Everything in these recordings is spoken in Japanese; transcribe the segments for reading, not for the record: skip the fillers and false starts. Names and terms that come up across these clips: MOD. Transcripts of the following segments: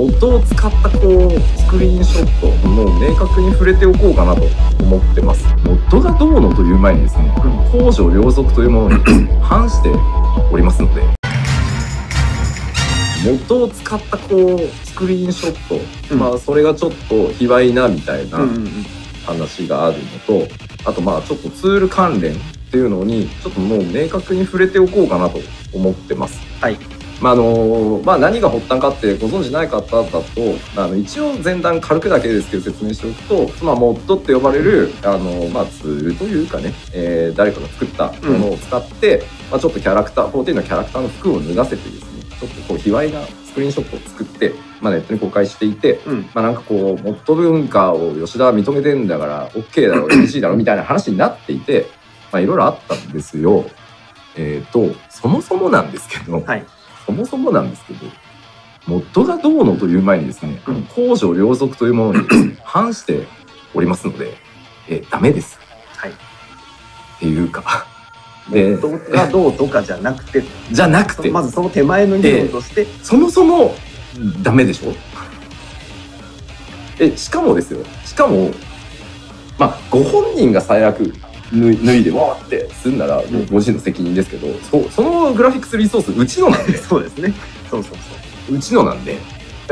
元を使ったこうスクリーンショットもう明確に触れておこうかなと思ってます。MODがどうのという前にですね、公序良俗というものに反しておりますので、MODを使ったこうスクリーンショット、まあそれがちょっと卑猥なみたいな話があるのと、あとまあちょっとツール関連っていうのにちょっともう明確に触れておこうかなと思ってます。はい。まあ何が発端かってご存知ない方だと、一応前段軽くだけですけど説明しておくと、MODって呼ばれるツールというかね、誰かが作ったものを使って、ちょっとキャラクター14のキャラクターの服を脱がせてですね、ちょっとこう卑猥なスクリーンショットを作って、ネットに公開していて、なんかこうMOD文化を吉田は認めてんだから OK だろう NG だろうみたいな話になっていて、いろいろあったんですよ。そもそもなんですけど、MODがどうのという前にですね、公序良俗というものにですね反しておりますので、ダメです。はい。っていうか、MODがどうとかじゃなくて、まずその手前の議論として、そもそもダメでしょ。しかもご本人が最悪脱いでわーってすんならご自身の責任ですけど、そのグラフィックスリソースうちのなんでそうですね、そううちのなんで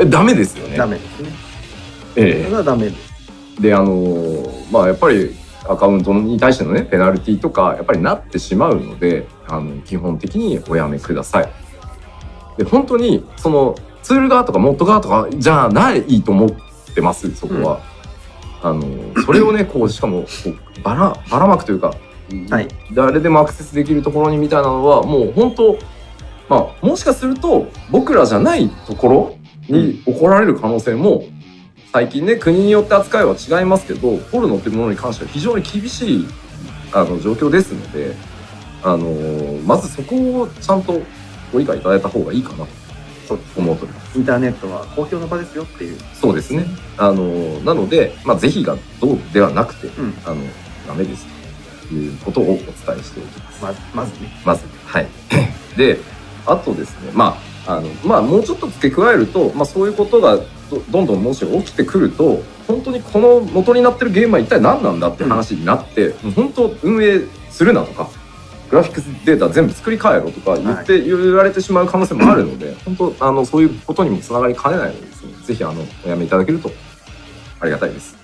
ダメですよね。ダメですね。それはダメです。でやっぱりアカウントに対してのねペナルティとかやっぱりなってしまうので、基本的におやめください。で本当にそのツール側とかMOD側とかじゃないと思ってます。そこは、それをねこうしかもばらまくというか、誰でもアクセスできるところにみたいなのはもう本当、もしかすると僕らじゃないところに怒られる可能性も最近ね国によって扱いは違いますけど、ポルノってものに関しては非常に厳しい状況ですので、まずそこをちゃんとご理解いただいた方がいいかなと。インターネットは公共の場ですよっていう。そうですね。なので、是非がどうではなくて、ダメですということをお伝えしておきます。まずね。はい。で、あとですね、もうちょっと付け加えると、そういうことがどんどんもし起きてくると、本当にこの元になってるゲームは一体何なんだって話になって、本当運営するなとか。グラフィックスデータ全部作り変えろとか言われてしまう可能性もあるので、本当そういうことにもつながりかねないのでですね、ぜひおやめいただけるとありがたいです。